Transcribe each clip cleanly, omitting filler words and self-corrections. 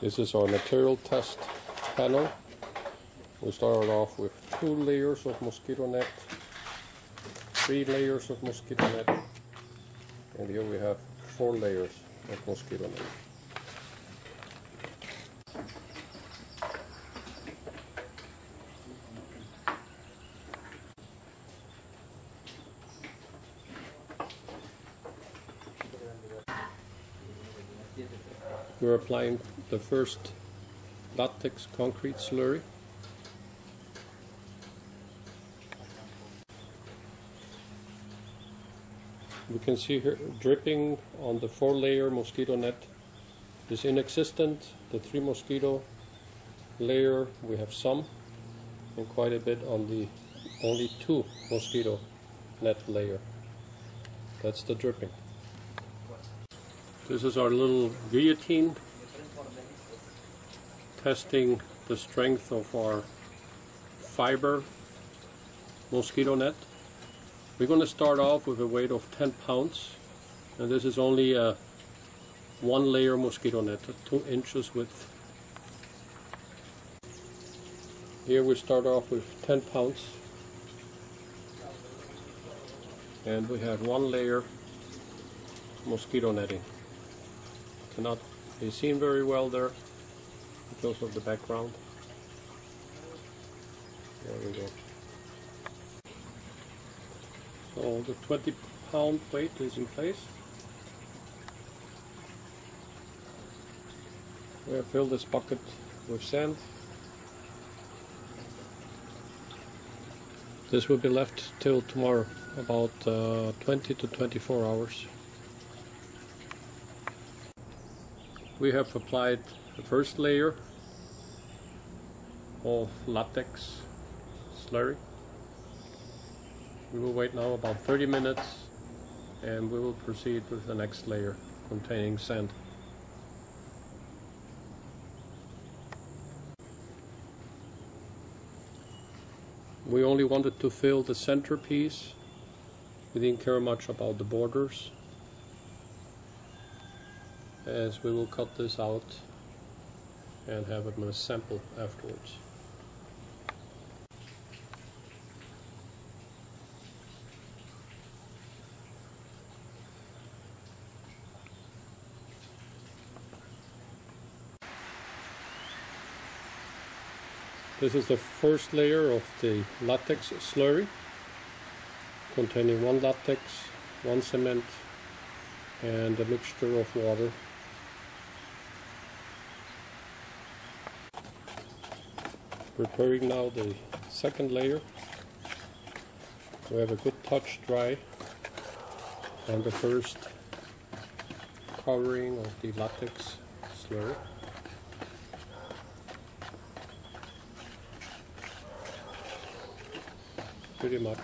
This is our material test panel. We started off with 2 layers of mosquito net, 3 layers of mosquito net, and here we have 4 layers of mosquito net. We're applying the first latex concrete slurry. We can see here dripping on the 4-layer mosquito net is inexistent. The 3 mosquito layer we have some, and quite a bit on the only 2 mosquito net layer. That's the dripping. This is our little guillotine, testing the strength of our fiber mosquito net. We're going to start off with a weight of 10 pounds, and this is only a 1-layer mosquito net, 2 inches width. Here we start off with 10 pounds, and we have 1-layer mosquito netting. Cannot be seen very well there because of the background. There we go. So the 20-pound weight is in place. We have filled this bucket with sand. This will be left till tomorrow, about 20 to 24 hours. We have applied the first layer of latex slurry. We will wait now about 30 minutes and we will proceed with the next layer containing sand. We only wanted to fill the centerpiece. We didn't care much about the borders, as we will cut this out and have it in a sample afterwards. This is the first layer of the latex slurry, containing 1 latex, 1 cement, and a mixture of water. Preparing now the 2nd layer. We have a good touch dry on the first covering of the latex slurry. Pretty much.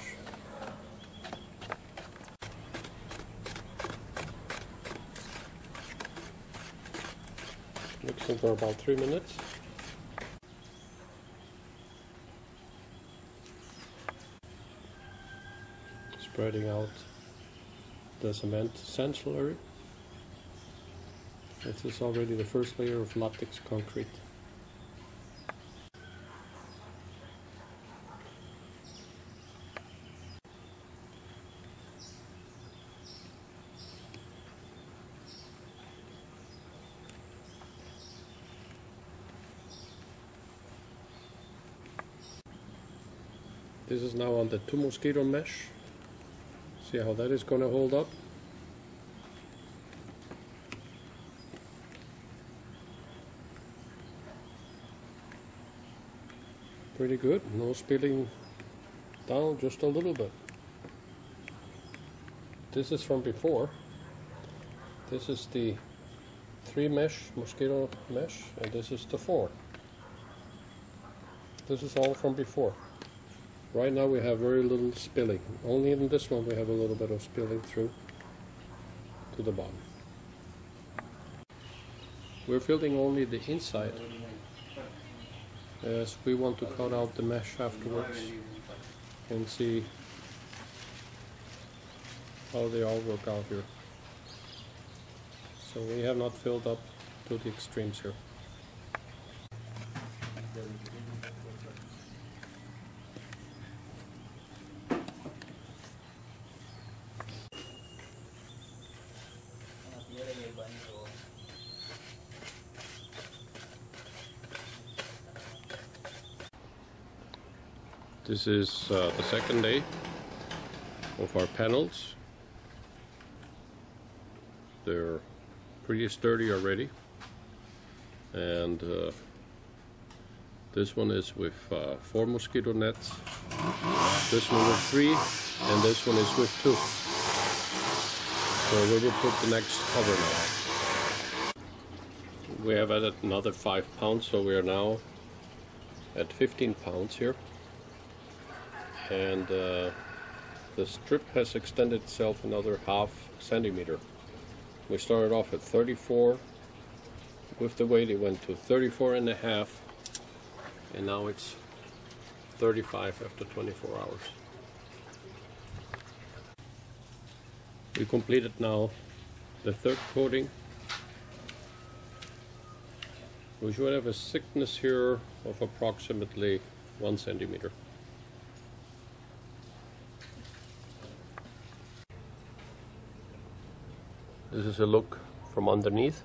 Mixing for about 3 minutes. Spreading out the sand slurry. This is already the first layer of latex concrete. This is now on the 2 mosquito mesh. See how that is going to hold up. Pretty good, no spilling down, just a little bit. This is from before. This is the 3 mesh, mosquito mesh, and this is the 4. This is all from before. Right now we have very little spilling. Only in this one we have a little bit of spilling through to the bottom. We're filling only the inside, as we want to cut out the mesh afterwards and see how they all work out here. So we have not filled up to the extremes here. This is the second day of our panels. They're pretty sturdy already, and this one is with 4 mosquito nets, this one with 3, and this one is with 2. So we will put the next cover now. We have added another 5 pounds, so we are now at 15 pounds here. And the strip has extended itself another ½ centimeter. We started off at 34 with the weight. It went to 34.5, and now it's 35 after 24 hours. We completed now the 3rd coating. We should have a thickness here of approximately 1 centimeter. This is a look from underneath.